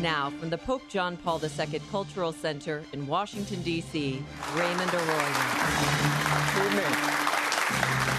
Now, from the Pope John Paul II Cultural Center in Washington, D.C., Raymond Arroyo. Good evening.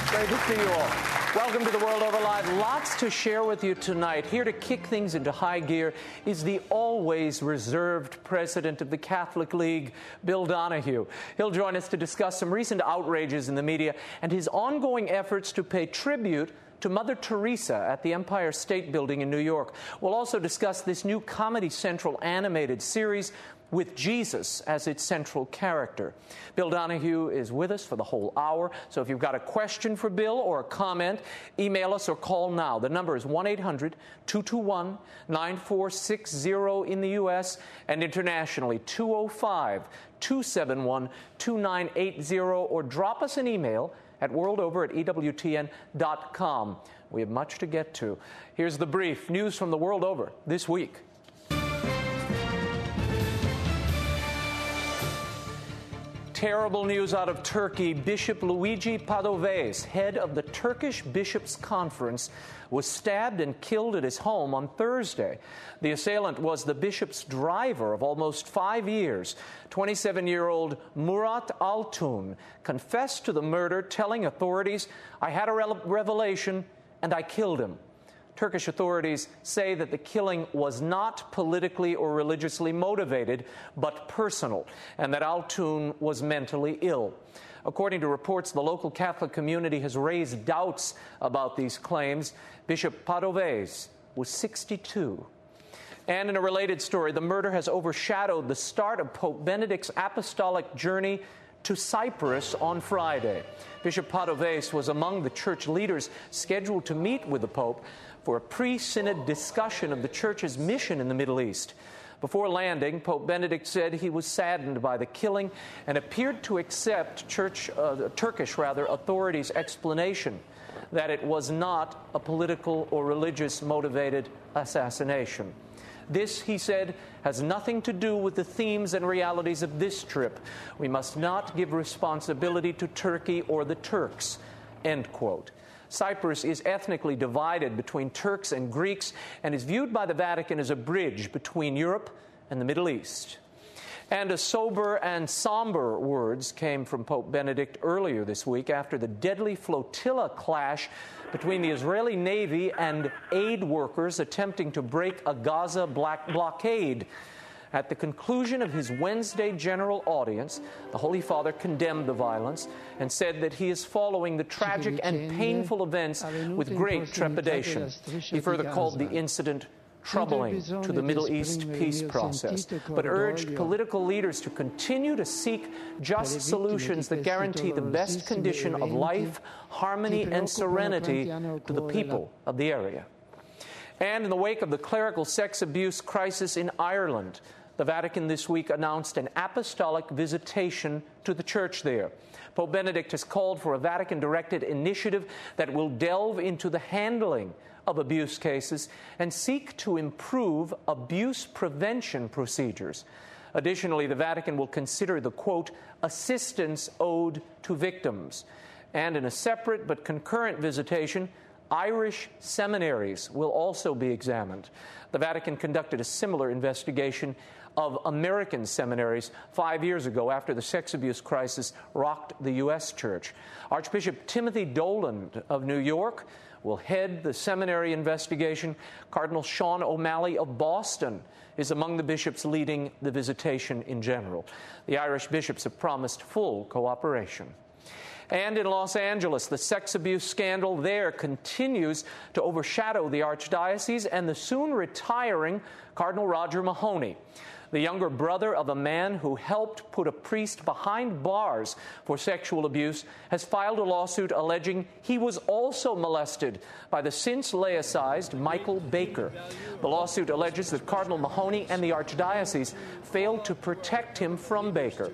Great to see you all. Welcome to the World Over Live. Lots to share with you tonight. Here to kick things into high gear is the always reserved president of the Catholic League, Bill Donahue. He'll join us to discuss some recent outrages in the media and his ongoing efforts to pay tribute to Mother Teresa at the Empire State Building in New York. We'll also discuss this new Comedy Central animated series with Jesus as its central character. Bill Donahue is with us for the whole hour, so if you've got a question for Bill or a comment, email us or call now. The number is 1-800-221-9460 in the U.S. and internationally, 205-271-2980, or drop us an email at worldover@EWTN.com. We have much to get to. Here's the brief news from the World Over this week. Terrible news out of Turkey. Bishop Luigi Padovese, head of the Turkish Bishops' Conference, was stabbed and killed at his home on Thursday. The assailant was the bishop's driver of almost 5 years. 27-year-old Murat Altun confessed to the murder, telling authorities, "I had a revelation and I killed him." Turkish authorities say that the killing was not politically or religiously motivated, but personal, and that Altun was mentally ill. According to reports, the local Catholic community has raised doubts about these claims. Bishop Padovese was 62. And in a related story, the murder has overshadowed the start of Pope Benedict's apostolic journey to Cyprus on Friday. Bishop Padovese was among the church leaders scheduled to meet with the Pope for a pre-synod discussion of the church's mission in the Middle East. Before landing, Pope Benedict said he was saddened by the killing and appeared to accept Turkish authorities' explanation that it was not a political or religious-motivated assassination. This, he said, has nothing to do with the themes and realities of this trip. We must not give responsibility to Turkey or the Turks, end quote. Cyprus is ethnically divided between Turks and Greeks and is viewed by the Vatican as a bridge between Europe and the Middle East. And a sober and somber words came from Pope Benedict earlier this week after the deadly flotilla clash between the Israeli Navy and aid workers attempting to break a Gaza blockade. At the conclusion of his Wednesday general audience, the Holy Father condemned the violence and said that he is following the tragic and painful events with great trepidation. He further called the incident troubling to the Middle East peace process, but urged political leaders to continue to seek just solutions that guarantee the best condition of life, harmony, and serenity to the people of the area. And in the wake of the clerical sex abuse crisis in Ireland, the Vatican this week announced an apostolic visitation to the church there. Pope Benedict has called for a Vatican-directed initiative that will delve into the handling of abuse cases and seek to improve abuse prevention procedures. Additionally, the Vatican will consider the, quote, assistance owed to victims. And in a separate but concurrent visitation, Irish seminaries will also be examined. The Vatican conducted a similar investigation of American seminaries 5 years ago after the sex abuse crisis rocked the U.S. church. Archbishop Timothy Dolan of New York will head the seminary investigation. Cardinal Sean O'Malley of Boston is among the bishops leading the visitation in general. The Irish bishops have promised full cooperation. And in Los Angeles, the sex abuse scandal there continues to overshadow the archdiocese and the soon retiring Cardinal Roger Mahoney. the younger brother of a man who helped put a priest behind bars for sexual abuse, has filed a lawsuit alleging he was also molested by the since laicized Michael Baker. The lawsuit alleges that Cardinal Mahoney and the Archdiocese failed to protect him from Baker.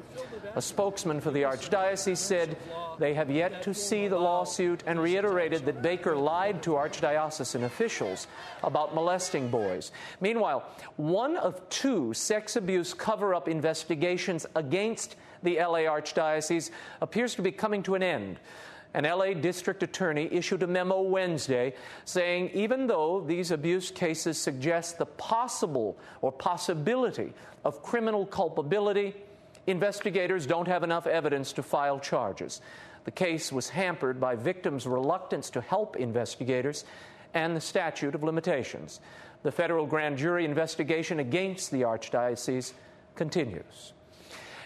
A spokesman for the Archdiocese said they have yet to see the lawsuit and reiterated that Baker lied to Archdiocesan officials about molesting boys. Meanwhile, one of two sex abuse cover-up investigations against the L.A. Archdiocese appears to be coming to an end. An L.A. district attorney issued a memo Wednesday saying even though these abuse cases suggest the possibility of criminal culpability, investigators don't have enough evidence to file charges. The case was hampered by victims' reluctance to help investigators and the statute of limitations. The federal grand jury investigation against the Archdiocese continues.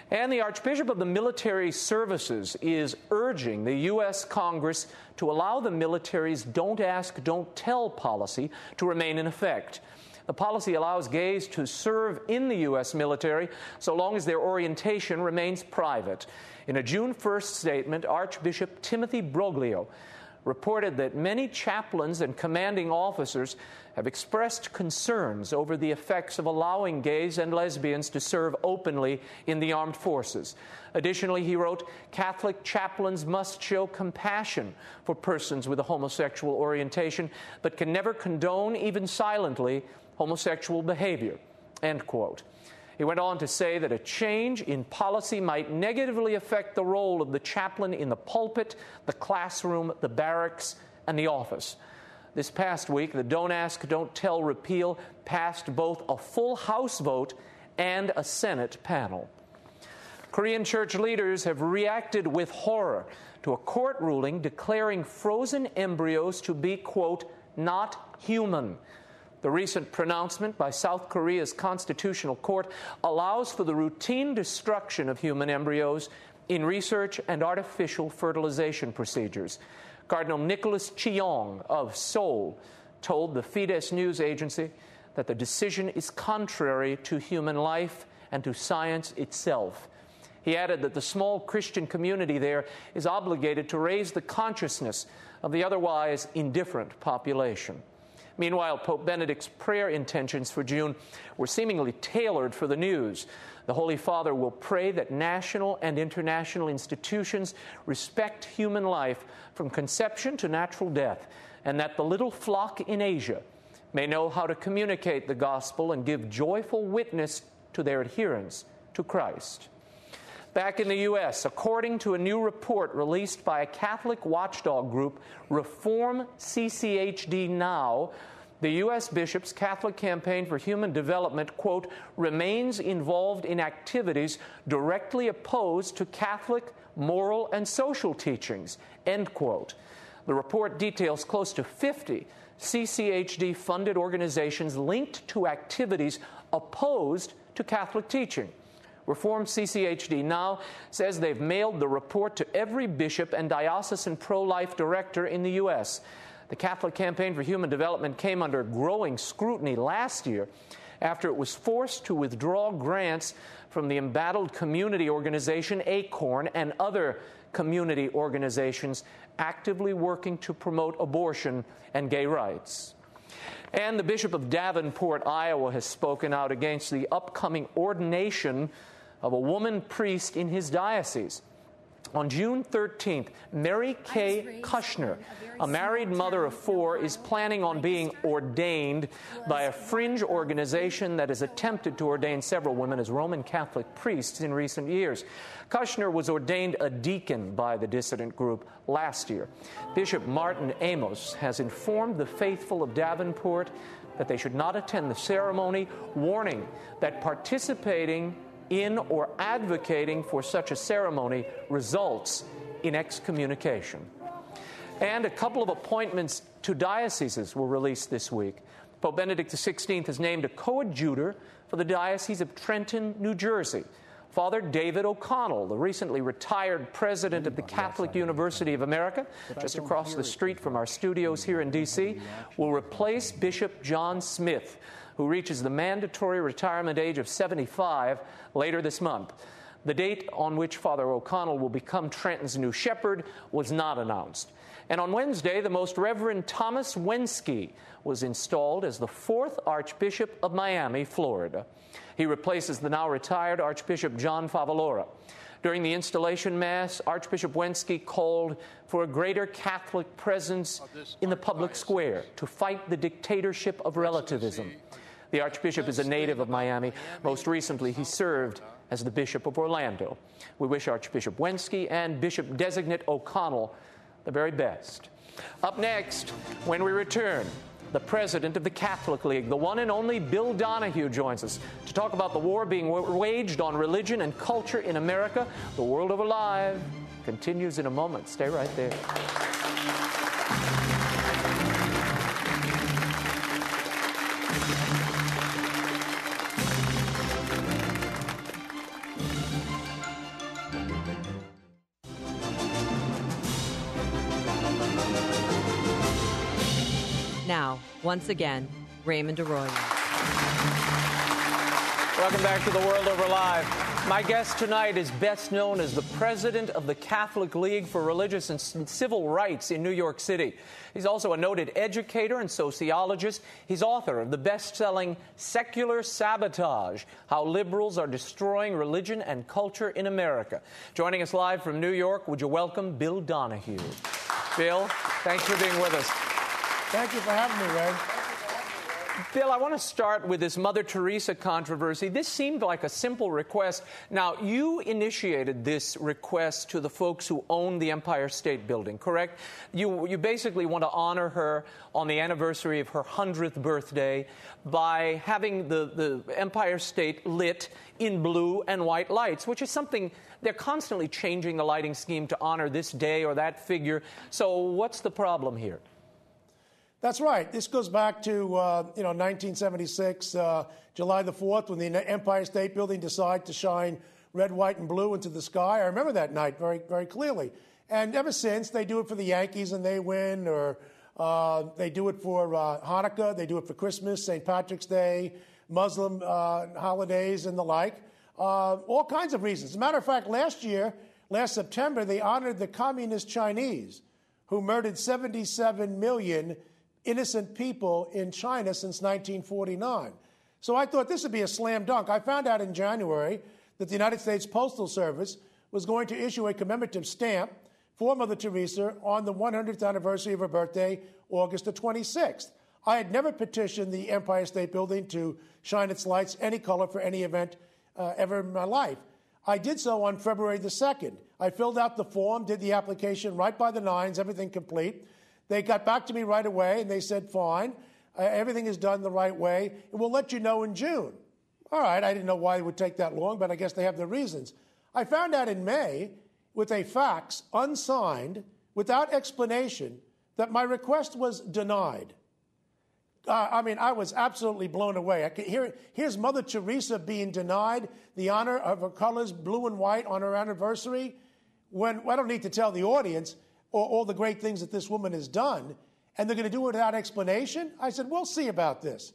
And the Archbishop of the Military Services is urging the U.S. Congress to allow the military's Don't Ask, Don't Tell policy to remain in effect. The policy allows gays to serve in the U.S. military so long as their orientation remains private. In a June 1st statement, Archbishop Timothy Broglio reported that many chaplains and commanding officers have expressed concerns over the effects of allowing gays and lesbians to serve openly in the armed forces. Additionally, he wrote, Catholic chaplains must show compassion for persons with a homosexual orientation, but can never condone, even silently, homosexual behavior, end quote. He went on to say that a change in policy might negatively affect the role of the chaplain in the pulpit, the classroom, the barracks, and the office. This past week, the Don't Ask, Don't Tell repeal passed both a full House vote and a Senate panel. Korean church leaders have reacted with horror to a court ruling declaring frozen embryos to be, quote, not human. The recent pronouncement by South Korea's Constitutional Court allows for the routine destruction of human embryos in research and artificial fertilization procedures. Cardinal Nicholas Cheong of Seoul told the Fides news agency that the decision is contrary to human life and to science itself. He added that the small Christian community there is obligated to raise the consciousness of the otherwise indifferent population. Meanwhile, Pope Benedict's prayer intentions for June were seemingly tailored for the news. The Holy Father will pray that national and international institutions respect human life from conception to natural death, and that the little flock in Asia may know how to communicate the gospel and give joyful witness to their adherence to Christ. Back in the U.S., according to a new report released by a Catholic watchdog group, Reform CCHD Now, the U.S. Bishops' Catholic Campaign for Human Development, quote, remains involved in activities directly opposed to Catholic moral and social teachings, end quote. The report details close to 50 CCHD-funded organizations linked to activities opposed to Catholic teaching. Reform CCHD Now says they've mailed the report to every bishop and diocesan pro-life director in the U.S. The Catholic Campaign for Human Development came under growing scrutiny last year after it was forced to withdraw grants from the embattled community organization ACORN and other community organizations actively working to promote abortion and gay rights. And the Bishop of Davenport, Iowa, has spoken out against the upcoming ordination of a woman priest in his diocese. On June 13th, Mary Kay Kushner, a married mother of four, is planning on being ordained by a fringe organization that has attempted to ordain several women as Roman Catholic priests in recent years. Kushner was ordained a deacon by the dissident group last year. Bishop Martin Amos has informed the faithful of Davenport that they should not attend the ceremony, warning that participating in or advocating for such a ceremony results in excommunication. And a couple of appointments to dioceses were released this week. Pope Benedict XVI has named a coadjutor for the Diocese of Trenton, New Jersey. Father David O'Connell, the recently retired president of the Catholic University of America, just across the street from our studios here in D.C., will replace Bishop John Smith, who reaches the mandatory retirement age of 75 later this month. The date on which Father O'Connell will become Trenton's new shepherd was not announced. And on Wednesday, the Most Reverend Thomas Wensky was installed as the fourth Archbishop of Miami, Florida. He replaces the now-retired Archbishop John Favalora. During the installation mass, Archbishop Wensky called for a greater Catholic presence in the public square to fight the dictatorship of relativism. The Archbishop is a native of Miami. Most recently, he served as the Bishop of Orlando. We wish Archbishop Wensky and Bishop-designate O'Connell the very best. Up next, when we return, the president of the Catholic League, the one and only Bill Donohue, joins us to talk about the war being waged on religion and culture in America. The World Over Live continues in a moment. Stay right there. Once again, Raymond Arroyo. Welcome back to The World Over Live. My guest tonight is best known as the president of the Catholic League for Religious and Civil Rights in New York City. He's also a noted educator and sociologist. He's author of the best-selling Secular Sabotage: How Liberals Are Destroying Religion and Culture in America. Joining us live from New York, would you welcome Bill Donohue. Bill, thanks for being with us. Thank you for having me, Ray. Bill, I want to start with this Mother Teresa controversy. This seemed like a simple request. Now, you initiated this request to the folks who own the Empire State Building, correct? You basically want to honor her on the anniversary of her 100th birthday by having the Empire State lit in blue and white lights, which is something... They're constantly changing the lighting scheme to honor this day or that figure. So what's the problem here? That's right. This goes back to, 1976, July the 4th, when the Empire State Building decided to shine red, white, and blue into the sky. I remember that night very, very clearly. And ever since, they do it for the Yankees and they win, or they do it for Hanukkah, they do it for Christmas, St. Patrick's Day, Muslim holidays and the like, all kinds of reasons. As a matter of fact, last September, they honored the communist Chinese, who murdered 77 million innocent people in China since 1949. So I thought this would be a slam dunk. I found out in January that the United States Postal Service was going to issue a commemorative stamp for Mother Teresa on the 100th anniversary of her birthday, August the 26th. I had never petitioned the Empire State Building to shine its lights any color for any event ever in my life. I did so on February the 2nd. I filled out the form, did the application right by the nines, everything complete. They got back to me right away, and they said, fine, everything is done the right way, and we'll let you know in June. All right, I didn't know why it would take that long, but I guess they have their reasons. I found out in May, with a fax, unsigned, without explanation, that my request was denied. I was absolutely blown away. Here's Mother Teresa being denied the honor of her colors, blue and white, on her anniversary, when I don't need to tell the audience or all the great things that this woman has done, and they're going to do it without explanation? I said, we'll see about this.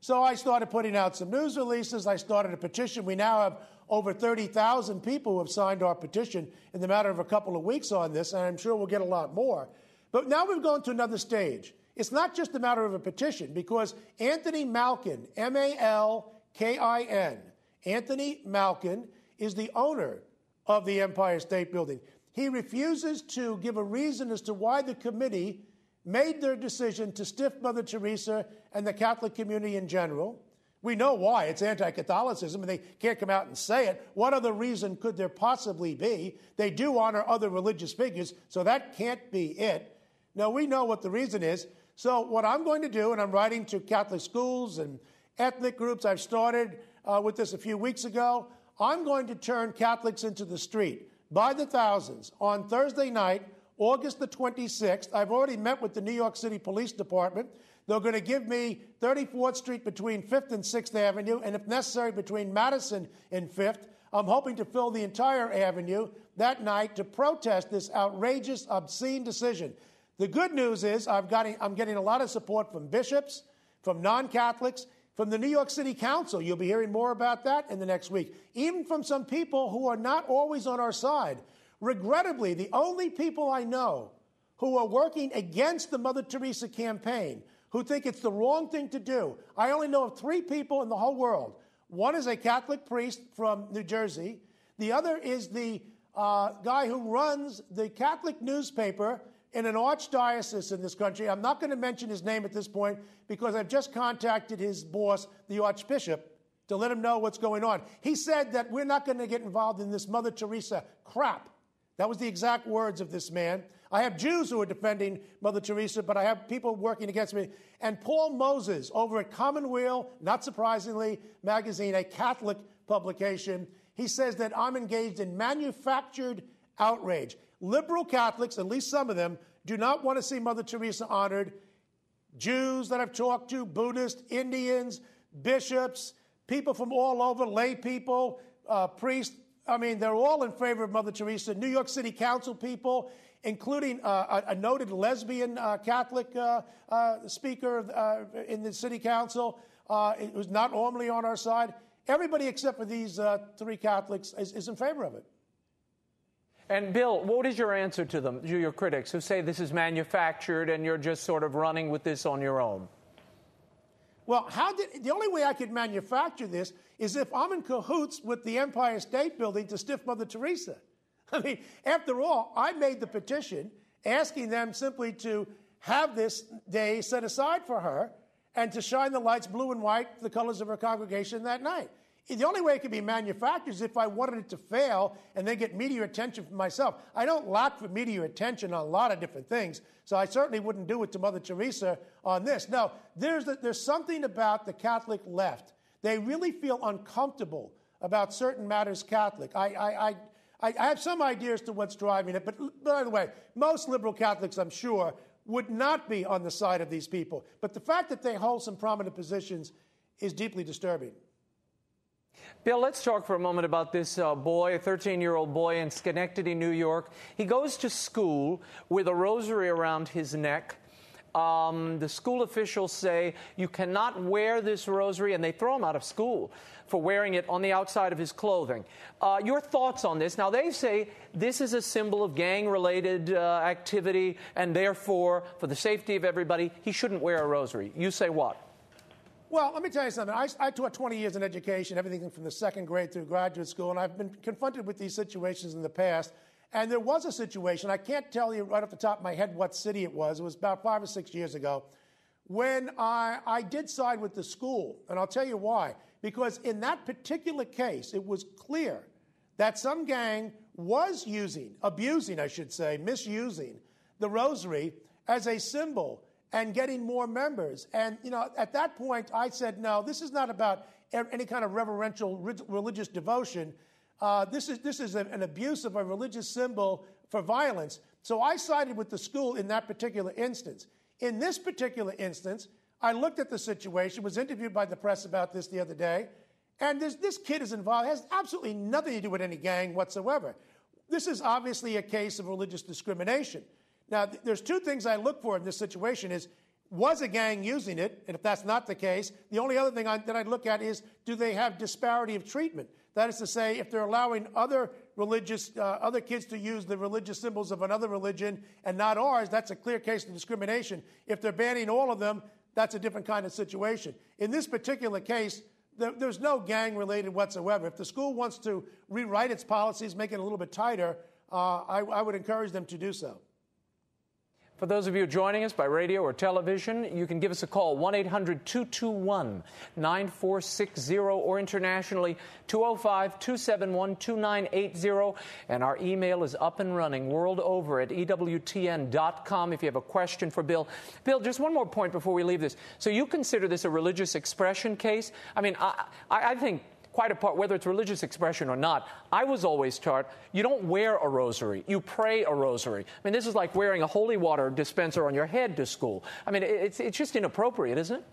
So I started putting out some news releases. I started a petition. We now have over 30,000 people who have signed our petition in the matter of a couple of weeks on this, and I'm sure we'll get a lot more. But now we've gone to another stage. It's not just a matter of a petition, because Anthony Malkin, M-A-L-K-I-N, Anthony Malkin is the owner of the Empire State Building. He refuses to give a reason as to why the committee made their decision to stiff Mother Teresa and the Catholic community in general. We know why. It's anti-Catholicism, and they can't come out and say it. What other reason could there possibly be? They do honor other religious figures, so that can't be it. No, we know what the reason is. So what I'm going to do, and I'm writing to Catholic schools and ethnic groups. I've started with this a few weeks ago. I'm going to turn Catholics into the street. By the thousands, on Thursday night, August the 26th, I've already met with the New York City Police Department. They're going to give me 34th Street between 5th and 6th Avenue, and if necessary, between Madison and 5th. I'm hoping to fill the entire avenue that night to protest this outrageous, obscene decision. The good news is I'm getting a lot of support from bishops, from non-Catholics, From the New York City Council, you'll be hearing more about that in the next week. Even from some people who are not always on our side. Regrettably, the only people I know who are working against the Mother Teresa campaign, who think it's the wrong thing to do, I only know of three people in the whole world. One is a Catholic priest from New Jersey. The other is the guy who runs the Catholic newspaper in an archdiocese in this country. I'm not going to mention his name at this point because I've just contacted his boss, the Archbishop, to let him know what's going on. He said that we're not going to get involved in this Mother Teresa crap. That was the exact words of this man. I have Jews who are defending Mother Teresa, but I have people working against me. And Paul Moses over at Commonweal, not surprisingly, magazine, a Catholic publication, he says that I'm engaged in manufactured outrage. Liberal Catholics, at least some of them, do not want to see Mother Teresa honored. Jews that I've talked to, Buddhists, Indians, bishops, people from all over, lay people, priests. I mean, they're all in favor of Mother Teresa. New York City Council people, including a noted lesbian Catholic speaker in the city council, who's not normally on our side. Everybody except for these three Catholics is in favor of it. And, Bill, what is your answer to them, to your critics who say this is manufactured and you're just sort of running with this on your own? Well, the only way I could manufacture this is if I'm in cahoots with the Empire State Building to stiff Mother Teresa. I mean, after all, I made the petition asking them simply to have this day set aside for her and to shine the lights blue and white, the colors of her congregation that night. The only way it could be manufactured is if I wanted it to fail and then get media attention for myself. I don't lack for media attention on a lot of different things, so I certainly wouldn't do it to Mother Teresa on this. No, there's something about the Catholic left. They really feel uncomfortable about certain matters Catholic. I have some ideas to what's driving it, but by the way, most liberal Catholics, I'm sure, would not be on the side of these people. But the fact that they hold some prominent positions is deeply disturbing. Bill, let's talk for a moment about this boy, a 13-year-old boy in Schenectady, New York. He goes to school with a rosary around his neck. The school officials say you cannot wear this rosary, and they throw him out of school for wearing it on the outside of his clothing. Your thoughts on this? Now, they say this is a symbol of gang-related activity, and therefore, for the safety of everybody, he shouldn't wear a rosary. You say what? Well, let me tell you something. I taught 20 years in education, everything from the second grade through graduate school, and I've been confronted with these situations in the past. And there was a situation, I can't tell you right off the top of my head what city it was about 5 or 6 years ago, when I did side with the school. And I'll tell you why. Because in that particular case, it was clear that some gang was misusing the rosary as a symbol and getting more members. And, you know, at that point, I said, no, this is not about any kind of reverential religious devotion. This is an abuse of a religious symbol for violence. So I sided with the school in that particular instance. In this particular instance, I looked at the situation, was interviewed by the press about this the other day, and this kid is involved. It has absolutely nothing to do with any gang whatsoever. This is obviously a case of religious discrimination. Now, there's two things I look for in this situation is, was a gang using it? And if that's not the case, the only other thing that I'd look at is, do they have disparity of treatment? That is to say, if they're allowing other kids to use the religious symbols of another religion and not ours, that's a clear case of discrimination. If they're banning all of them, that's a different kind of situation. In this particular case, there's no gang-related whatsoever. If the school wants to rewrite its policies, make it a little bit tighter, I would encourage them to do so. For those of you joining us by radio or television, you can give us a call, 1-800-221-9460, or internationally, 205-271-2980. And our email is up and running world over at EWTN.com if you have a question for Bill. Bill, just one more point before we leave this. So you consider this a religious expression case? I mean, I think quite apart, whether it's religious expression or not, I was always taught you don't wear a rosary, you pray a rosary. I mean, this is like wearing a holy water dispenser on your head to school. I mean, it's just inappropriate, isn't it?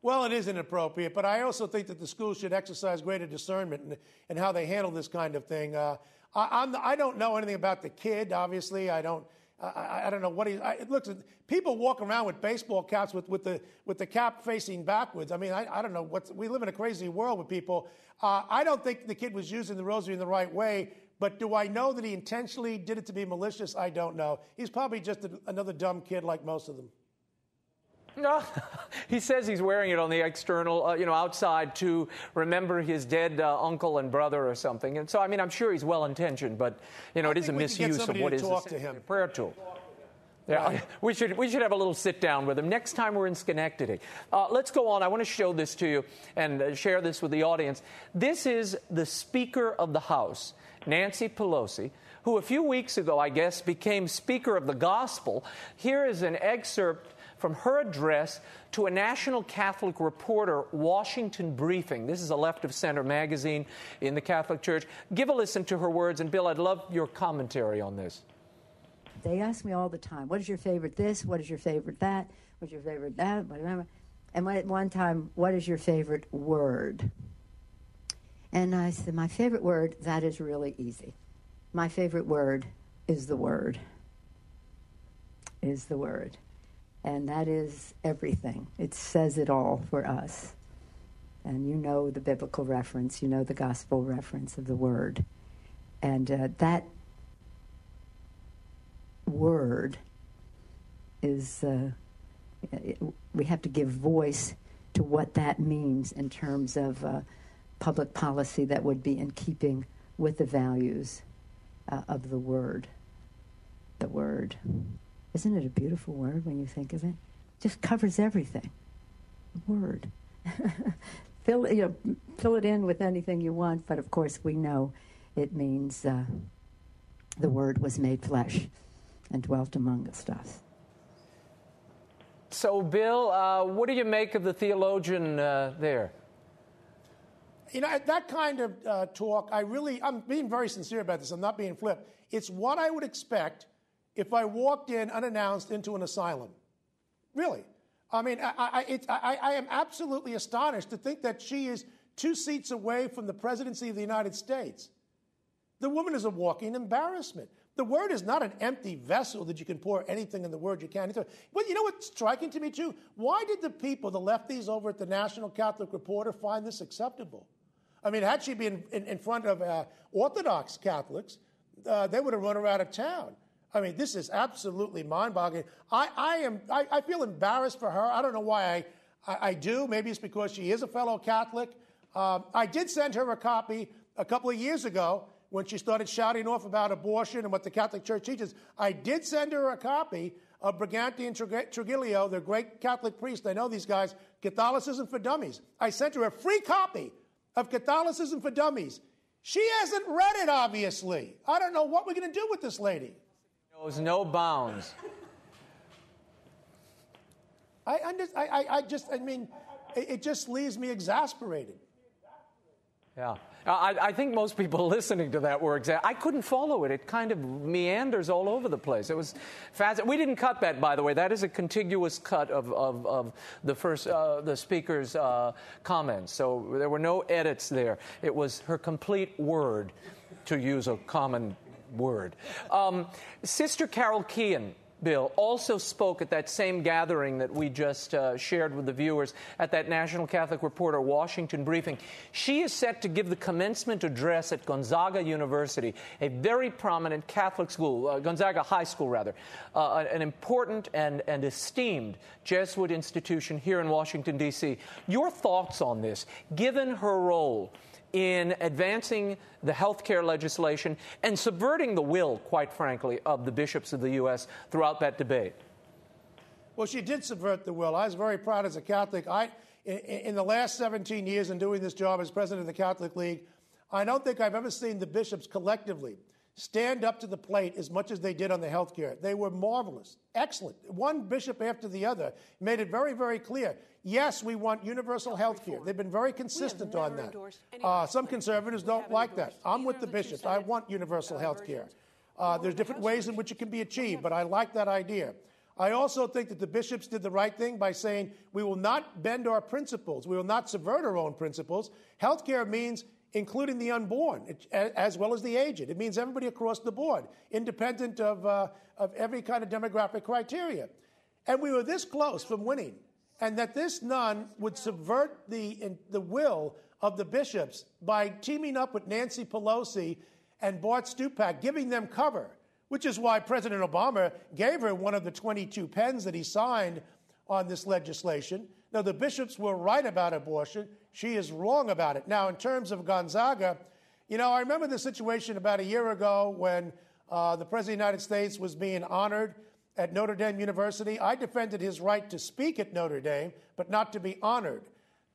Well, it is inappropriate, but I also think that the school should exercise greater discernment in how they handle this kind of thing. I don't know anything about the kid, obviously. I don't. I don't know what he. Look, people walk around with baseball caps with the cap facing backwards. I mean, I don't know what. We live in a crazy world with people. I don't think the kid was using the rosary in the right way. But do I know that he intentionally did it to be malicious? I don't know. He's probably just another dumb kid like most of them. No, he says he's wearing it on the external, outside to remember his dead uncle and brother or something. And so, I mean, I'm sure he's well-intentioned, but, it is a misuse of what is a prayer tool. Yeah, right. We should have a little sit-down with him next time we're in Schenectady. Let's go on. I want to show this to you and share this with the audience. This is the Speaker of the House, Nancy Pelosi, who a few weeks ago, I guess, became Speaker of the Gospel. Here is an excerpt from her address to a National Catholic Reporter Washington briefing. This is a left-of-center magazine in the Catholic Church. Give a listen to her words, and, Bill, I'd love your commentary on this. They ask me all the time, what is your favorite this, what is your favorite that, what's your favorite that, whatever. And at one time, what is your favorite word? And I said, my favorite word, that is really easy. My favorite word is the word. Is the word. And that is everything. It says it all for us. And you know the biblical reference, you know the gospel reference of the word. And that word is, we have to give voice to what that means in terms of public policy that would be in keeping with the values of the word. The word. Isn't it a beautiful word when you think of it? Just covers everything. Word. Fill it in with anything you want, but of course we know it means the word was made flesh and dwelt among us. So, Bill, what do you make of the theologian there? That kind of talk, I'm being very sincere about this. I'm not being flip. It's what I would expect if I walked in unannounced into an asylum. Really. I mean, I am absolutely astonished to think that she is 2 seats away from the presidency of the United States. The woman is a walking embarrassment. The word is not an empty vessel that you can pour anything in the word you can. Well, you know what's striking to me, too? Why did the people, the lefties over at the National Catholic Reporter, find this acceptable? I mean, had she been in front of Orthodox Catholics, they would have run her out of town. I mean, this is absolutely mind-boggling. I feel embarrassed for her. I don't know why I do. Maybe it's because she is a fellow Catholic. I did send her a copy a couple of years ago when she started shouting off about abortion and what the Catholic Church teaches. I did send her a copy of Briganti and Trujillo, the great Catholic priest. I know these guys, Catholicism for Dummies. I sent her a free copy of Catholicism for Dummies. She hasn't read it, obviously. I don't know what we're going to do with this lady. Knows no bounds. It just leaves me exasperated. Yeah. I think most people listening to that were I couldn't follow it. It kind of meanders all over the place. It was fascinating. We didn't cut that, by the way. That is a contiguous cut of the first the speaker's comments. So there were no edits there. It was her complete word, to use a common word. Sister Carol Keehan, Bill, also spoke at that same gathering that we just shared with the viewers at that National Catholic Reporter Washington briefing. She is set to give the commencement address at Gonzaga University, a very prominent Catholic school, Gonzaga High School, rather, an important and esteemed Jesuit institution here in Washington, D.C. Your thoughts on this, given her role in advancing the health care legislation and subverting the will, quite frankly, of the bishops of the U.S. throughout that debate? Well, she did subvert the will. I was very proud as a Catholic. In the last 17 years in doing this job as president of the Catholic League, I don't think I've ever seen the bishops collectively stand up to the plate as much as they did on the health care. They were marvelous, excellent. One bishop after the other made it very, very clear. Yes, we want universal health care. They've been very consistent on that. Some conservatives don't like that. I'm with the bishops. I want universal health care. There's different ways in which it can be achieved, but I like that idea. I also think that the bishops did the right thing by saying we will not bend our principles. We will not subvert our own principles. Health care means including the unborn, as well as the aged. It means everybody across the board, independent of every kind of demographic criteria. And we were this close from winning. And that this nun would subvert the will of the bishops by teaming up with Nancy Pelosi and Bart Stupak, giving them cover, which is why President Obama gave her one of the 22 pens that he signed on this legislation. Now, the bishops were right about abortion. She is wrong about it. Now, in terms of Gonzaga, you know, I remember the situation about a year ago when the President of the United States was being honored at Notre Dame University. I defended his right to speak at Notre Dame, but not to be honored.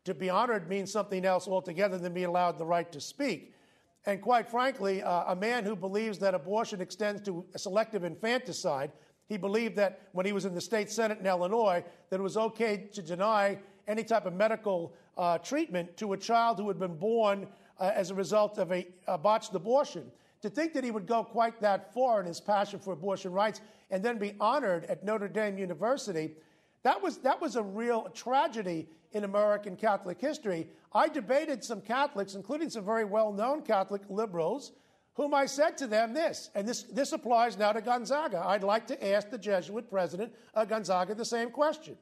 To be honored means something else altogether than being allowed the right to speak. And quite frankly, a man who believes that abortion extends to selective infanticide, he believed that when he was in the state senate in Illinois, that it was okay to deny any type of medical treatment to a child who had been born as a result of a botched abortion. To think that he would go quite that far in his passion for abortion rights and then be honored at Notre Dame University, that was a real tragedy in American Catholic history. I debated some Catholics, including some very well-known Catholic liberals, whom I said to them this, and this applies now to Gonzaga. I'd like to ask the Jesuit president Gonzaga the same question.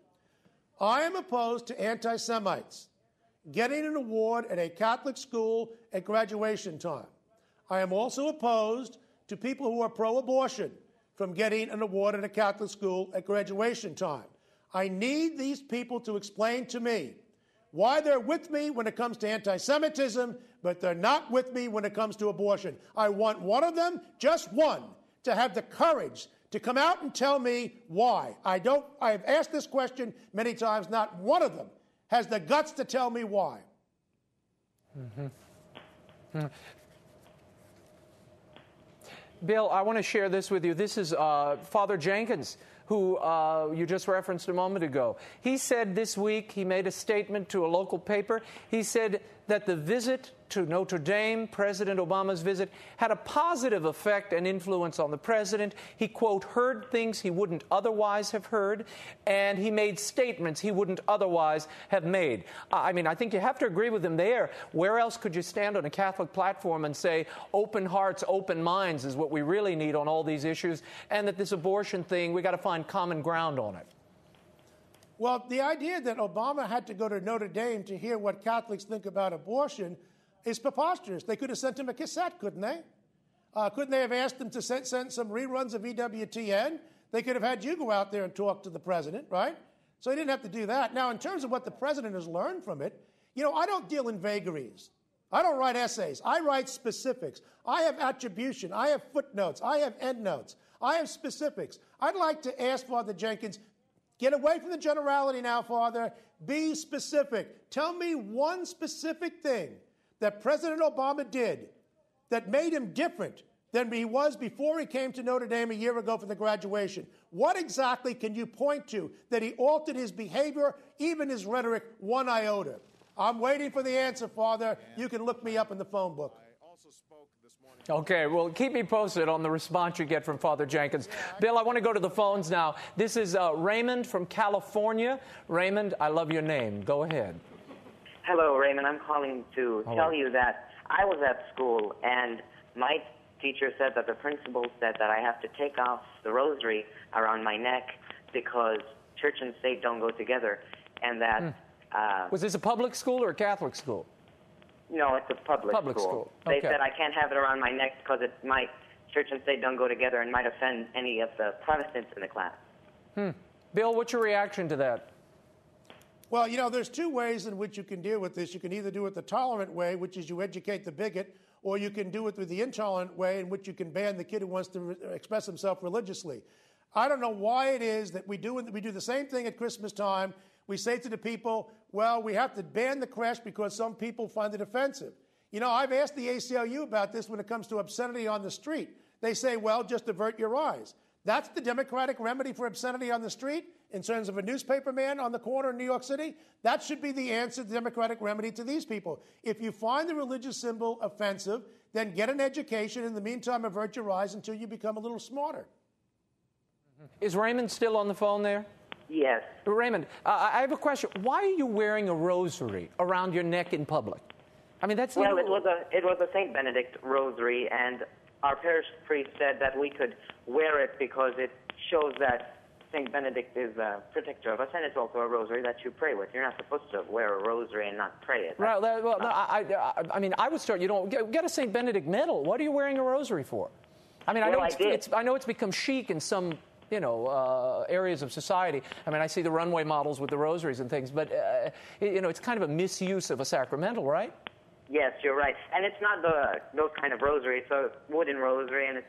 I am opposed to anti-Semites getting an award at a Catholic school at graduation time. I am also opposed to people who are pro-abortion from getting an award at a Catholic school at graduation time. I need these people to explain to me why they're with me when it comes to anti-Semitism, but they're not with me when it comes to abortion. I want one of them, just one, to have the courage to come out and tell me why. I have asked this question many times. Not one of them has the guts to tell me why. Mm-hmm. Mm. Bill, I want to share this with you. This is Father Jenkins, who you just referenced a moment ago. He said this week, he made a statement to a local paper. He said that the visit to Notre Dame, President Obama's visit, had a positive effect and influence on the president. He, quote, heard things he wouldn't otherwise have heard, and he made statements he wouldn't otherwise have made. I mean, I think you have to agree with him there. Where else could you stand on a Catholic platform and say open hearts, open minds is what we really need on all these issues, and that this abortion thing, we got to find common ground on it? Well, the idea that Obama had to go to Notre Dame to hear what Catholics think about abortion is preposterous. They could have sent him a cassette, couldn't they? Couldn't they have asked him to send some reruns of EWTN? They could have had you go out there and talk to the president, right? So he didn't have to do that. Now, in terms of what the president has learned from it, you know, I don't deal in vagaries. I don't write essays. I write specifics. I have attribution. I have footnotes. I have endnotes. I have specifics. I'd like to ask Father Jenkins, get away from the generality now, Father. Be specific. Tell me one specific thing that President Obama did that made him different than he was before he came to Notre Dame a year ago for the graduation. What exactly can you point to that he altered his behavior, even his rhetoric, one iota? I'm waiting for the answer, Father. You can look me up in the phone book. Okay, well, keep me posted on the response you get from Father Jenkins. Bill, I want to go to the phones now. This is Raymond from California. Raymond, I love your name. Go ahead. Hello, Raymond. I'm calling to tell you that I was at school, and my teacher said that the principal said that I have to take off the rosary around my neck because church and state don't go together, and that... was this a public school or a Catholic school? No, it's a public school. Okay. They said I can't have it around my neck because it might, church and state don't go together and might offend any of the Protestants in the class. Hmm. Bill, what's your reaction to that? Well, you know, there's two ways in which you can deal with this. You can either do it the tolerant way, which is you educate the bigot, or you can do it through the intolerant way in which you can ban the kid who wants to express himself religiously. I don't know why it is that we do the same thing at Christmas time. We say to the people, well, we have to ban the creche because some people find it offensive. You know, I've asked the ACLU about this when it comes to obscenity on the street. They say, well, just avert your eyes. That's the democratic remedy for obscenity on the street in terms of a newspaper man on the corner in New York City. That should be the answer, the democratic remedy to these people. If you find the religious symbol offensive, then get an education. In the meantime, avert your eyes until you become a little smarter. Is Raymond still on the phone there? Yes. Raymond, I have a question. Why are you wearing a rosary around your neck in public? I mean, that's well, it was a Saint Benedict rosary, and our parish priest said that we could wear it because it shows that Saint Benedict is a protector of us, and it's also a rosary that you pray with. You're not supposed to wear a rosary and not pray it. Right. Well, no, I mean, I would start. You don't get a Saint Benedict medal. What are you wearing a rosary for? I mean, I know it's become chic in some, you know, areas of society. I mean, I see the runway models with the rosaries and things, but you know, it's kind of a misuse of a sacramental, right? Yes, you're right, and it's not those kind of rosary. So wooden rosary, and it's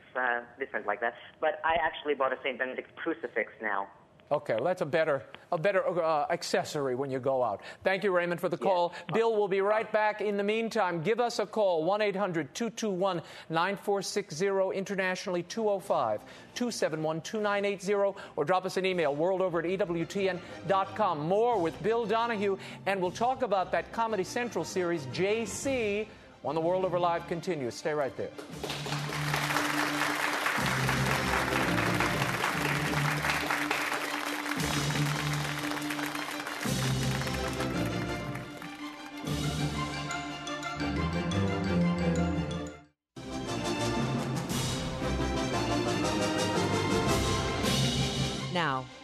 different like that. But I actually bought a Saint Benedict crucifix now. Okay, well, that's a better accessory when you go out. Thank you, Raymond, for the call. Yes. Bill will be right back. In the meantime, give us a call, 1-800-221-9460, internationally 205-271-2980, or drop us an email, worldover@EWTN.com. More with Bill Donahue, and we'll talk about that Comedy Central series, JC, when the World Over Live continues. Stay right there.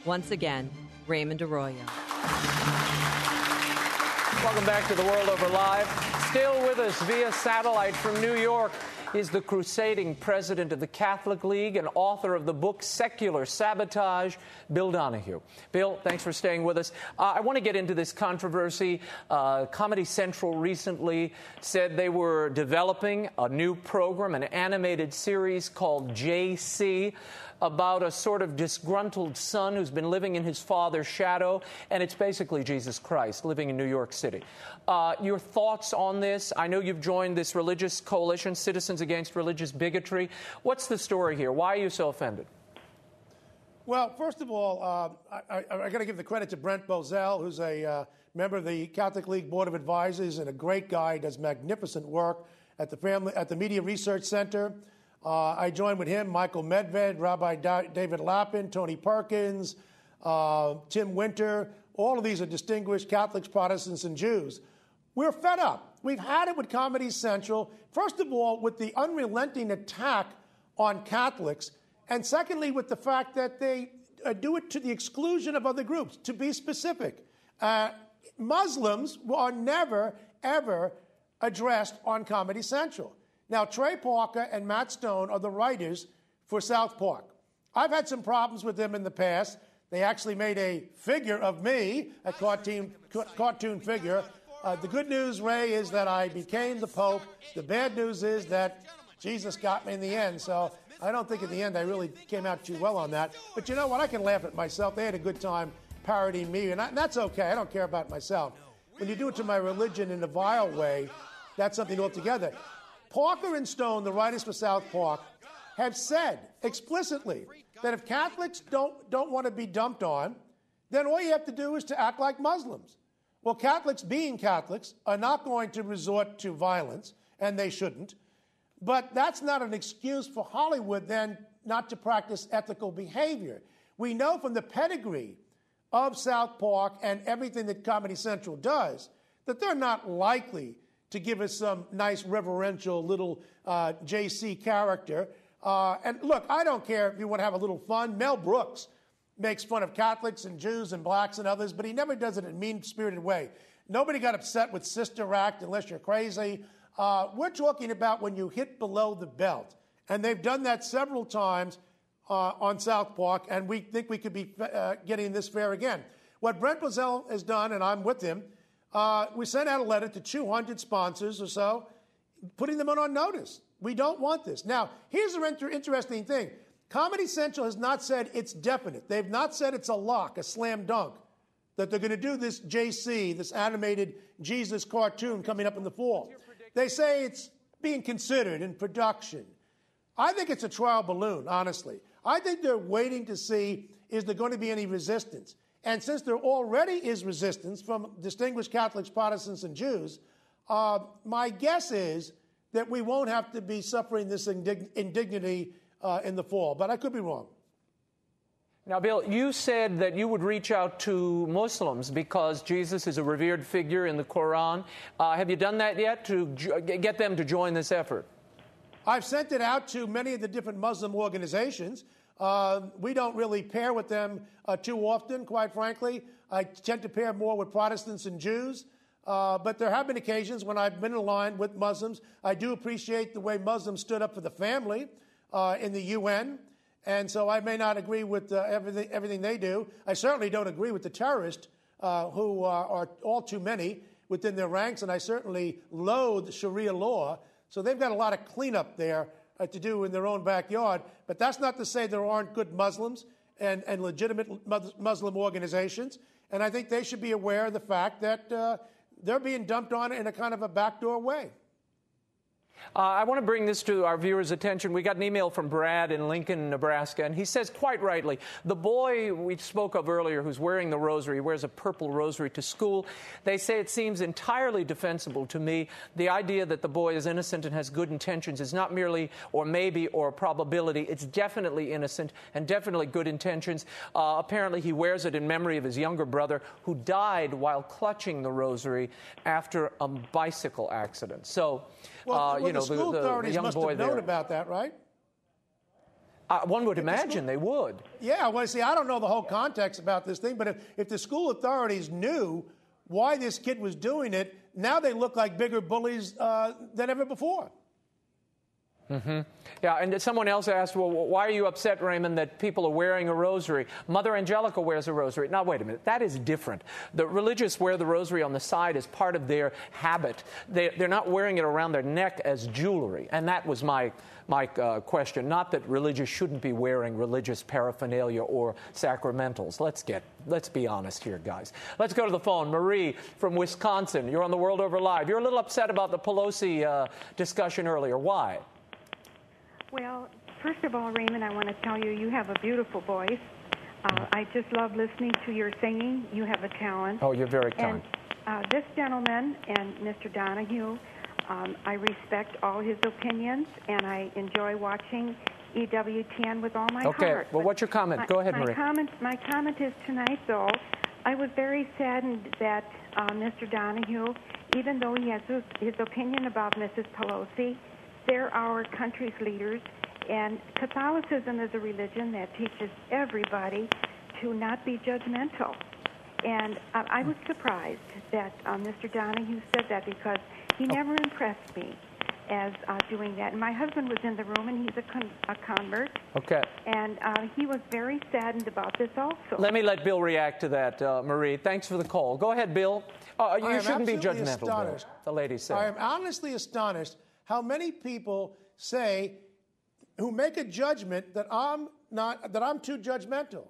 Once again, Raymond Arroyo. Welcome back to the World Over Live. Still with us via satellite from New York is the crusading president of the Catholic League and author of the book Secular Sabotage, Bill Donahue. Bill, thanks for staying with us. I want to get into this controversy. Comedy Central recently said they were developing a new program, an animated series called JC, about a sort of disgruntled son who's been living in his father's shadow, and it's basically Jesus Christ living in New York City. Your thoughts on this? I know you've joined this religious coalition, Citizens Against Religious Bigotry. What's the story here? Why are you so offended? Well, first of all, I got to give the credit to Brent Bozell, who's a member of the Catholic League Board of Advisors and a great guy, does magnificent work at the Media Research Center. I joined with him, Michael Medved, Rabbi David Lappin, Tony Perkins, Tim Winter. All of these are distinguished Catholics, Protestants, and Jews. We're fed up. We've had it with Comedy Central, first of all, with the unrelenting attack on Catholics, and secondly, with the fact that they do it to the exclusion of other groups. To be specific, Muslims are never, ever addressed on Comedy Central. Now, Trey Parker and Matt Stone are the writers for South Park. I've had some problems with them in the past. They actually made a figure of me, a cartoon figure. The good news, Ray, is that I became the Pope. The bad news is that Jesus got me in the end. So I don't think in the end I really came out too well on that. But you know what? I can laugh at myself. They had a good time parodying me, and that's okay. I don't care about myself. When you do it to my religion in a vile way, that's something altogether. Parker and Stone, the writers for South Park, have said explicitly that if Catholics don't want to be dumped on, then all you have to do is to act like Muslims. Well, Catholics, being Catholics, are not going to resort to violence, and they shouldn't. But that's not an excuse for Hollywood, then, not to practice ethical behavior. We know from the pedigree of South Park and everything that Comedy Central does that they're not likely to give us some nice reverential little JC character. And look, I don't care if you want to have a little fun. Mel Brooks makes fun of Catholics and Jews and blacks and others, but he never does it in a mean-spirited way. Nobody got upset with Sister Act unless you're crazy. We're talking about when you hit below the belt. And they've done that several times on South Park, and we think we could be getting this fair again. What Brent Bozell has done, and I'm with him, we sent out a letter to 200 sponsors or so, putting them on notice. We don't want this. Now, here's the interesting thing. Comedy Central has not said it's definite. They've not said it's a lock, a slam dunk, that they're going to do this JC, this animated Jesus cartoon coming up in the fall. They say it's being considered in production. I think it's a trial balloon, honestly. I think they're waiting to see, is there going to be any resistance? And since there already is resistance from distinguished Catholics, Protestants, and Jews, my guess is that we won't have to be suffering this indignity in the fall. But I could be wrong. Now, Bill, you said that you would reach out to Muslims because Jesus is a revered figure in the Quran. Have you done that yet to get them to join this effort? I've sent it out to many of the different Muslim organizations. We don't really pair with them too often, quite frankly. I tend to pair more with Protestants and Jews. But there have been occasions when I've been aligned with Muslims. I do appreciate the way Muslims stood up for the family in the UN. And so I may not agree with everything they do. I certainly don't agree with the terrorists who are all too many within their ranks, and I certainly loathe Sharia law. So they've got a lot of cleanup there to do in their own backyard. But that's not to say there aren't good Muslims and legitimate Muslim organizations. And I think they should be aware of the fact that they're being dumped on in a kind of a backdoor way. I want to bring this to our viewers' attention. We got an email from Brad in Lincoln, Nebraska, and he says, quite rightly, the boy we spoke of earlier who's wearing the rosary, wears a purple rosary to school. They say it seems entirely defensible to me. The idea that the boy is innocent and has good intentions is not merely or maybe or a probability. It's definitely innocent and definitely good intentions. Apparently he wears it in memory of his younger brother who died while clutching the rosary after a bicycle accident. So, the authorities must have known about that, right? One would imagine they would. Yeah, well, see, I don't know the whole context about this thing, but if the school authorities knew why this kid was doing it, now they look like bigger bullies than ever before. Mm-hmm. Yeah, and someone else asked, well, why are you upset, Raymond, that people are wearing a rosary? Mother Angelica wears a rosary. Now, wait a minute. That is different. The religious wear the rosary on the side as part of their habit. They're not wearing it around their neck as jewelry. And that was my question. Not that religious shouldn't be wearing religious paraphernalia or sacramentals. Let's be honest here, guys. Let's go to the phone. Marie from Wisconsin. You're on the World Over Live. You're a little upset about the Pelosi discussion earlier. Why? Well, first of all, Raymond, I want to tell you, you have a beautiful voice. I just love listening to your singing. You have a talent. Oh, you're very kind. And this gentleman and Mr. Donahue, I respect all his opinions, and I enjoy watching EWTN with all my heart. Okay. Well, what's your comment? Go ahead, Marie. My comment is tonight, though, I was very saddened that Mr. Donahue, even though he has his opinion about Mrs. Pelosi, they're our country's leaders, and Catholicism is a religion that teaches everybody to not be judgmental. And I was surprised that Mr. Donahue said that because he never impressed me as doing that. And my husband was in the room, and he's a convert. Okay. And he was very saddened about this also. Let me let Bill react to that, Marie. Thanks for the call. Go ahead, Bill. You shouldn't be judgmental, Bill, the lady said. I am honestly astonished how many people say, who make a judgment that I'm too judgmental.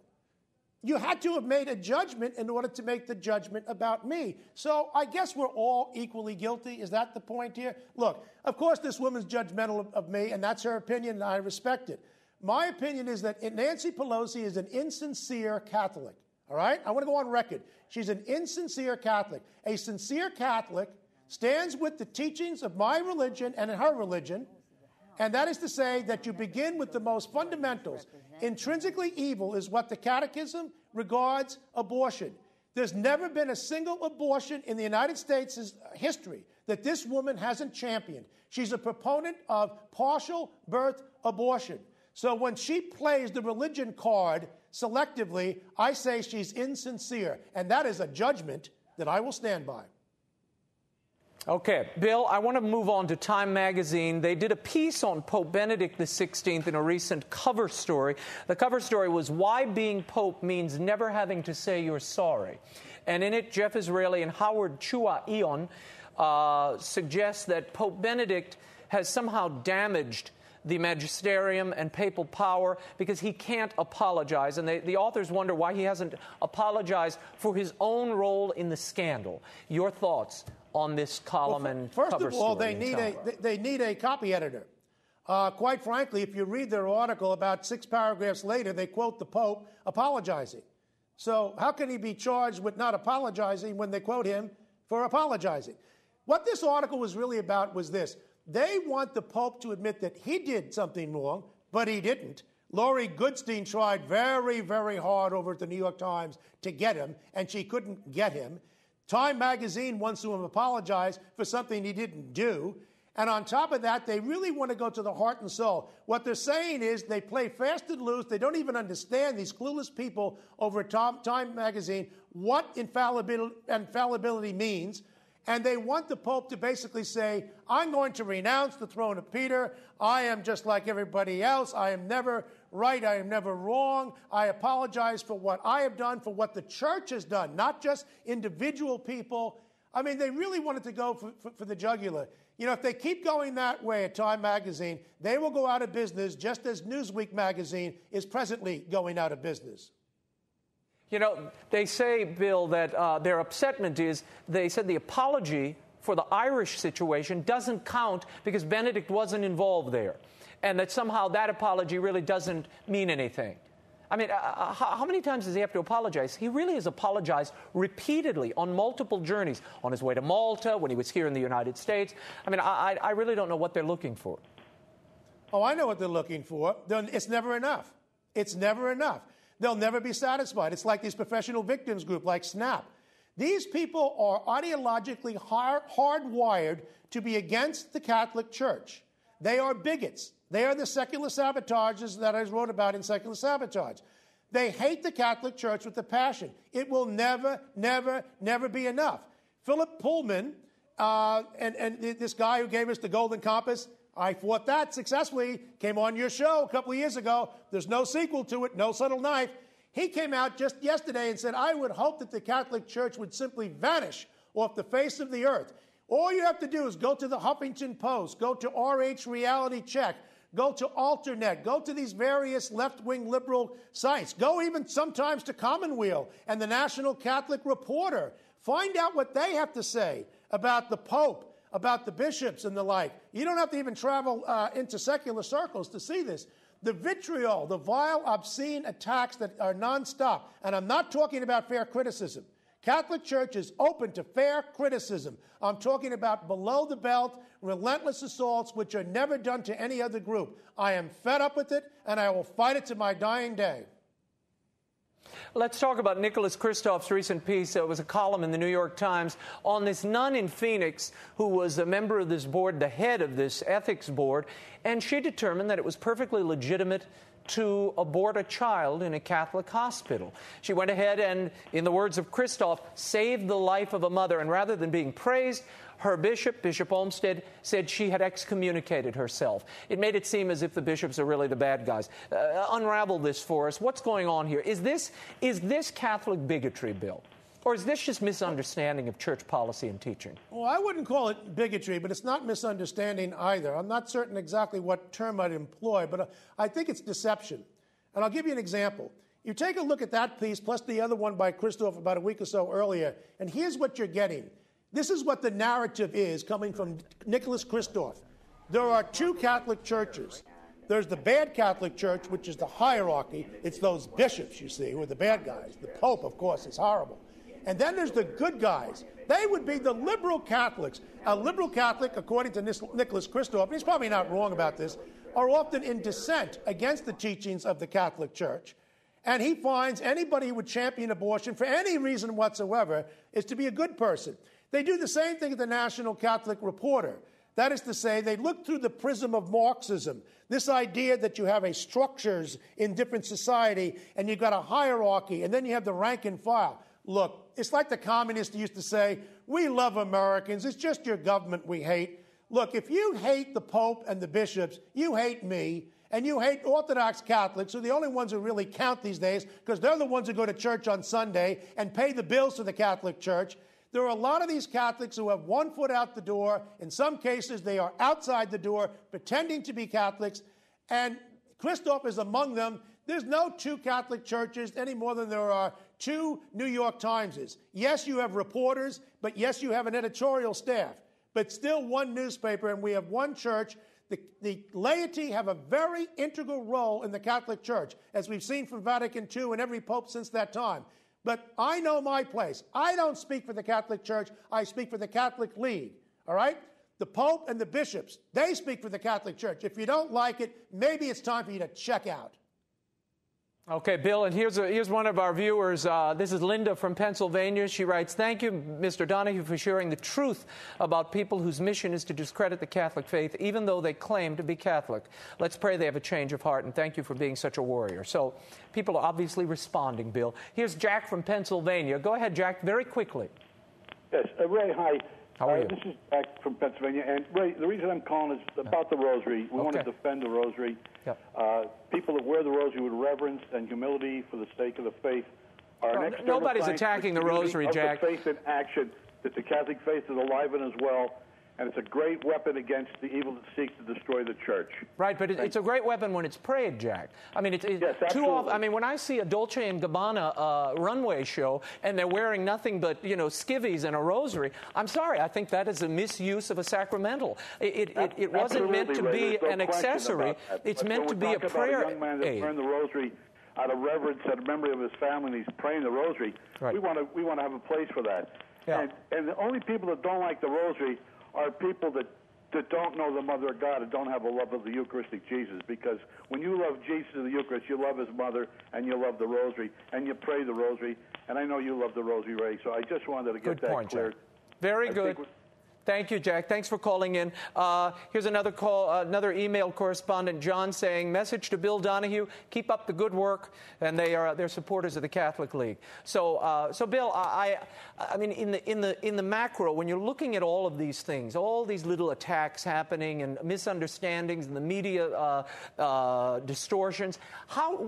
You had to have made a judgment in order to make the judgment about me. So I guess we're all equally guilty. Is that the point here? Look, of course this woman's judgmental of me, and that's her opinion, and I respect it. My opinion is that Nancy Pelosi is an insincere Catholic, all right? I want to go on record. She's an insincere Catholic. A sincere Catholic stands with the teachings of my religion and in her religion, and that is to say that you begin with the most fundamentals. Intrinsically evil is what the Catechism regards abortion. There's never been a single abortion in the United States' history that this woman hasn't championed. She's a proponent of partial birth abortion. So when she plays the religion card selectively, I say she's insincere, and that is a judgment that I will stand by. Okay, Bill, I want to move on to Time Magazine. They did a piece on Pope Benedict XVI in a recent cover story. The cover story was Why Being Pope Means Never Having to Say You're Sorry. And in it, Jeff Israeli and Howard Chua Eon suggest that Pope Benedict has somehow damaged the magisterium and papal power because he can't apologize. And the authors wonder why he hasn't apologized for his own role in the scandal. Your thoughts on this column and cover story? First of all, they need a copy editor. Quite frankly, if you read their article, about 6 paragraphs later, they quote the Pope apologizing. So how can he be charged with not apologizing when they quote him for apologizing? What this article was really about was this. They want the Pope to admit that he did something wrong, but he didn't. Laurie Goodstein tried very, very hard over at the New York Times to get him, and she couldn't get him. Time magazine wants to apologize for something he didn't do. And on top of that, they really want to go to the heart and soul. What they're saying is they play fast and loose. They don't even understand, these clueless people over at Time magazine, what infallibility means. And they want the Pope to basically say, I'm going to renounce the throne of Peter. I am just like everybody else. I am never right. I am never wrong. I apologize for what I have done, for what the church has done, not just individual people. I mean, they really wanted to go for the jugular. You know, if they keep going that way at Time magazine, they will go out of business just as Newsweek magazine is presently going out of business. You know, they say, Bill, that their upsetment is, they said the apology for the Irish situation doesn't count because Benedict wasn't involved there, and that somehow that apology really doesn't mean anything. I mean, how many times does he have to apologize? He really has apologized repeatedly on multiple journeys, on his way to Malta, when he was here in the United States. I mean, I really don't know what they're looking for. Oh, I know what they're looking for. It's never enough. It's never enough. They'll never be satisfied. It's like these professional victims group, like SNAP. These people are ideologically hardwired to be against the Catholic Church. They are bigots. They are the secular sabotages that I wrote about in Secular Sabotage. They hate the Catholic Church with a passion. It will never, never, never be enough. Philip Pullman and this guy who gave us the Golden Compass, I fought that successfully, came on your show a couple of years ago. There's no sequel to it, no subtle knife. He came out just yesterday and said, I would hope that the Catholic Church would simply vanish off the face of the earth. All you have to do is go to the Huffington Post, go to RH Reality Check, go to Alternet, go to these various left-wing liberal sites, go even sometimes to Commonweal and the National Catholic Reporter. Find out what they have to say about the Pope, about the bishops and the like. You don't have to even travel into secular circles to see this. The vitriol, the vile, obscene attacks that are nonstop, and I'm not talking about fair criticism. Catholic Church is open to fair criticism. I'm talking about below-the-belt, relentless assaults, which are never done to any other group. I am fed up with it, and I will fight it to my dying day. Let's talk about Nicholas Kristof's recent piece. It was a column in the New York Times on this nun in Phoenix who was a member of this board, the head of this ethics board, and she determined that it was perfectly legitimate to abort a child in a Catholic hospital. She went ahead and, in the words of Kristof, saved the life of a mother. And rather than being praised, her bishop, Bishop Olmsted, said she had excommunicated herself. It made it seem as if the bishops are really the bad guys. Unravel this for us. What's going on here? Is this Catholic bigotry, Bill? Or is this just misunderstanding of church policy and teaching? Well, I wouldn't call it bigotry, but it's not misunderstanding either. I'm not certain exactly what term I'd employ, but I think it's deception. And I'll give you an example. You take a look at that piece, plus the other one by Kristof about a week or so earlier, and here's what you're getting. This is what the narrative is coming from Nicholas Kristof. There are two Catholic churches. There's the bad Catholic Church, which is the hierarchy. It's those bishops, you see, who are the bad guys. The Pope, of course, is horrible. And then there's the good guys. They would be the liberal Catholics. A liberal Catholic, according to Nicholas Kristof, and he's probably not wrong about this, are often in dissent against the teachings of the Catholic Church. And he finds anybody who would champion abortion for any reason whatsoever is to be a good person. They do the same thing at the National Catholic Reporter. That is to say, they look through the prism of Marxism, this idea that you have a structures in different society, and you've got a hierarchy, and then you have the rank and file. Look, it's like the communists used to say, we love Americans, it's just your government we hate. Look, if you hate the Pope and the bishops, you hate me, and you hate Orthodox Catholics, who are the only ones who really count these days, because they're the ones who go to church on Sunday and pay the bills to the Catholic Church. There are a lot of these Catholics who have one foot out the door. In some cases, they are outside the door, pretending to be Catholics, and Kristof is among them. There's no two Catholic churches any more than there are two New York Timeses. Yes, you have reporters, but yes, you have an editorial staff. But still one newspaper, and we have one church. The laity have a very integral role in the Catholic Church, as we've seen from Vatican II and every pope since that time. But I know my place. I don't speak for the Catholic Church. I speak for the Catholic League, all right? The Pope and the bishops, they speak for the Catholic Church. If you don't like it, maybe it's time for you to check out. Okay, Bill, and here's one of our viewers. This is Linda from Pennsylvania. She writes, "Thank you, Mr. Donahue, for sharing the truth about people whose mission is to discredit the Catholic faith, even though they claim to be Catholic. Let's pray they have a change of heart, and thank you for being such a warrior." So people are obviously responding, Bill. Here's Jack from Pennsylvania. Go ahead, Jack, very quickly. Yes, Ray, hi. How are you? This is Jack from Pennsylvania. And Ray, the reason I'm calling is about the rosary. We want to defend the rosary. Yep. People that wear the rosary with reverence and humility for the sake of the faith are an external sign. Nobody's attacking the rosary, Jack. The faith in action, that the Catholic faith is alive and as well, and it's a great weapon against the evil that seeks to destroy the church. Right, but it's a great weapon when it's prayed, Jack. I mean, yes, too often. I mean, when I see a Dolce & Gabbana runway show and they're wearing nothing but, you know, skivvies and a rosary, I'm sorry, I think that is a misuse of a sacramental. It wasn't meant to be an accessory. It's meant to be a prayer aid. A young man that burned the rosary out of reverence, out of memory of his family, and he's praying the rosary. Right. We want to have a place for that. Yeah. And the only people that don't like the rosary are people that don't know the Mother of God and don't have a love of the Eucharistic Jesus, because when you love Jesus in the Eucharist, you love his mother, and you love the rosary, and you pray the rosary, and I know you love the rosary, Ray, so I just wanted to get that clear. Very good. Thank you, Jack. Thanks for calling in. Here's another call, another email correspondent, John, saying, "Message to Bill Donahue, keep up the good work," and they're supporters of the Catholic League. So, Bill, I mean, in the macro, when you're looking at all of these things, all these little attacks happening and misunderstandings and the media distortions,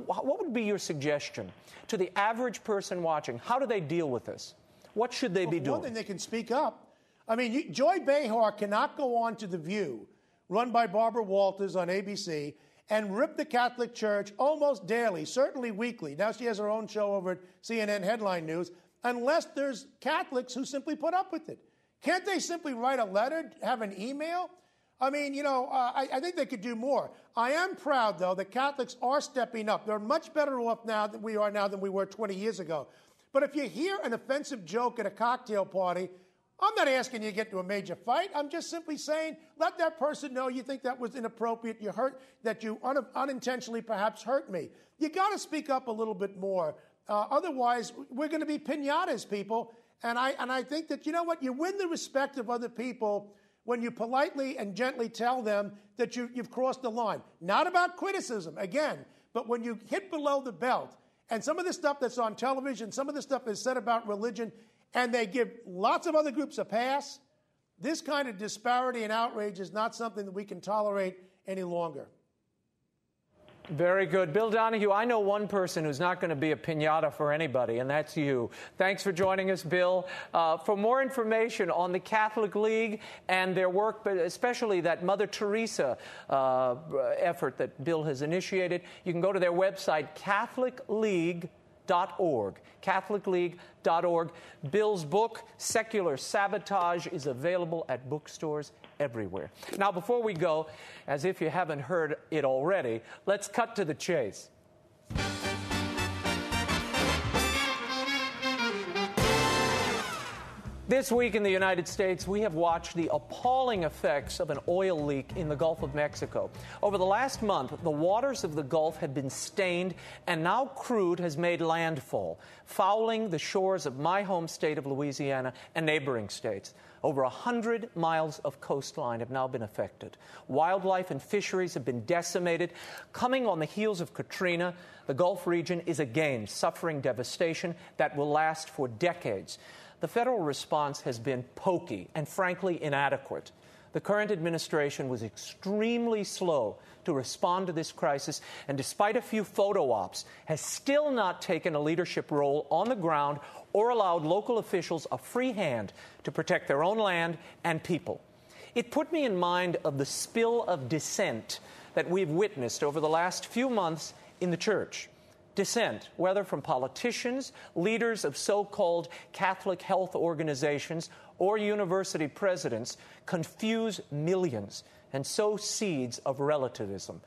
what would be your suggestion to the average person watching? How do they deal with this? What should they be doing? One thing, they can speak up. I mean, Joy Behar cannot go on to The View, run by Barbara Walters on ABC, and rip the Catholic Church almost daily, certainly weekly. Now she has her own show over at CNN Headline News, unless there's Catholics who simply put up with it. Can't they simply write a letter, have an email? I mean, you know, I think they could do more. I am proud, though, that Catholics are stepping up. They're much better off now than we are now than we were 20 years ago. But if you hear an offensive joke at a cocktail party, I'm not asking you to get into a major fight. I'm just simply saying, let that person know you think that was inappropriate, you hurt, that you unintentionally perhaps hurt me. You got to speak up a little bit more. Otherwise, we're going to be piñatas, people. And I think that, you know what, you win the respect of other people when you politely and gently tell them that you've crossed the line. Not about criticism, again, but when you hit below the belt. And some of the stuff that's on television, some of the stuff is said about religion, and they give lots of other groups a pass. This kind of disparity and outrage is not something that we can tolerate any longer. Very good. Bill Donahue, I know one person who's not going to be a piñata for anybody, and that's you. Thanks for joining us, Bill. For more information on the Catholic League and their work, but especially that Mother Teresa effort that Bill has initiated, you can go to their website, CatholicLeague.org. CatholicLeague.org. Bill's book, Secular Sabotage, is available at bookstores everywhere. Now, before we go, as if you haven't heard it already, let's cut to the chase. This week in the United States, we have watched the appalling effects of an oil leak in the Gulf of Mexico. Over the last month, the waters of the Gulf had been stained, and now crude has made landfall, fouling the shores of my home state of Louisiana and neighboring states. Over 100 miles of coastline have now been affected. Wildlife and fisheries have been decimated. Coming on the heels of Katrina, the Gulf region is again suffering devastation that will last for decades. The federal response has been pokey and, frankly, inadequate. The current administration was extremely slow to respond to this crisis and, despite a few photo ops, has still not taken a leadership role on the ground or allowed local officials a free hand to protect their own land and people. It put me in mind of the spill of dissent that we've witnessed over the last few months in the church. Dissent, whether from politicians, leaders of so-called Catholic health organizations, or university presidents, confuse millions and sow seeds of relativism.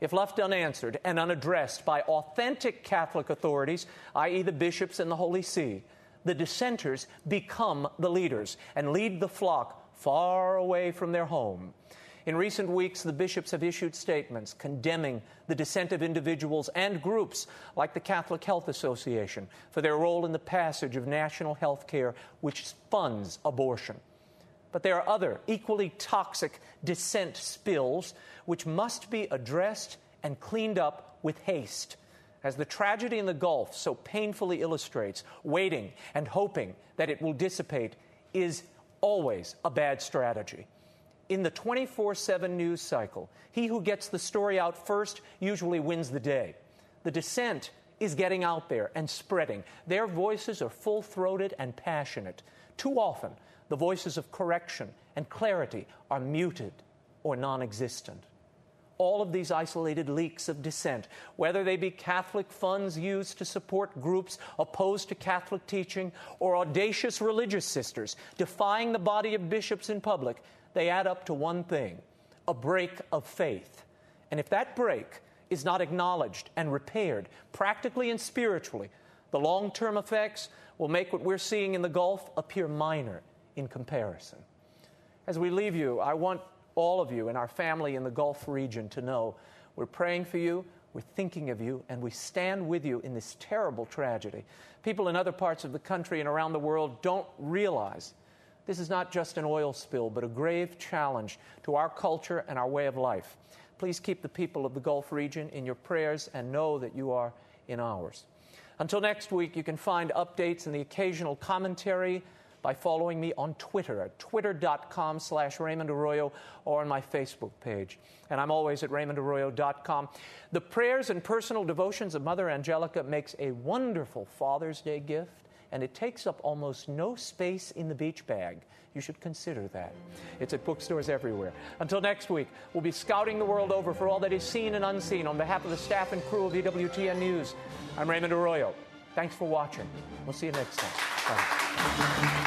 If left unanswered and unaddressed by authentic Catholic authorities, i.e. the bishops and the Holy See, the dissenters become the leaders and lead the flock far away from their home. In recent weeks, the bishops have issued statements condemning the dissent of individuals and groups like the Catholic Health Association for their role in the passage of national health care, which funds abortion. But there are other equally toxic dissent spills which must be addressed and cleaned up with haste. As the tragedy in the Gulf so painfully illustrates, waiting and hoping that it will dissipate is always a bad strategy. In the 24/7 news cycle, he who gets the story out first usually wins the day. The dissent is getting out there and spreading. Their voices are full-throated and passionate. Too often, the voices of correction and clarity are muted or non-existent. All of these isolated leaks of dissent, whether they be Catholic funds used to support groups opposed to Catholic teaching or audacious religious sisters defying the body of bishops in public, they add up to one thing: a break of faith. And if that break is not acknowledged and repaired, practically and spiritually, the long-term effects will make what we're seeing in the Gulf appear minor in comparison. As we leave you, I want all of you and our family in the Gulf region to know we're praying for you, we're thinking of you, and we stand with you in this terrible tragedy. People in other parts of the country and around the world don't realize this is not just an oil spill, but a grave challenge to our culture and our way of life. Please keep the people of the Gulf region in your prayers and know that you are in ours. Until next week, you can find updates and the occasional commentary by following me on Twitter at twitter.com/RaymondArroyo or on my Facebook page. And I'm always at RaymondArroyo.com. The prayers and personal devotions of Mother Angelica makes a wonderful Father's Day gift, and it takes up almost no space in the beach bag. You should consider that. It's at bookstores everywhere. Until next week, we'll be scouting the world over for all that is seen and unseen. On behalf of the staff and crew of EWTN News, I'm Raymond Arroyo. Thanks for watching. We'll see you next time. Bye.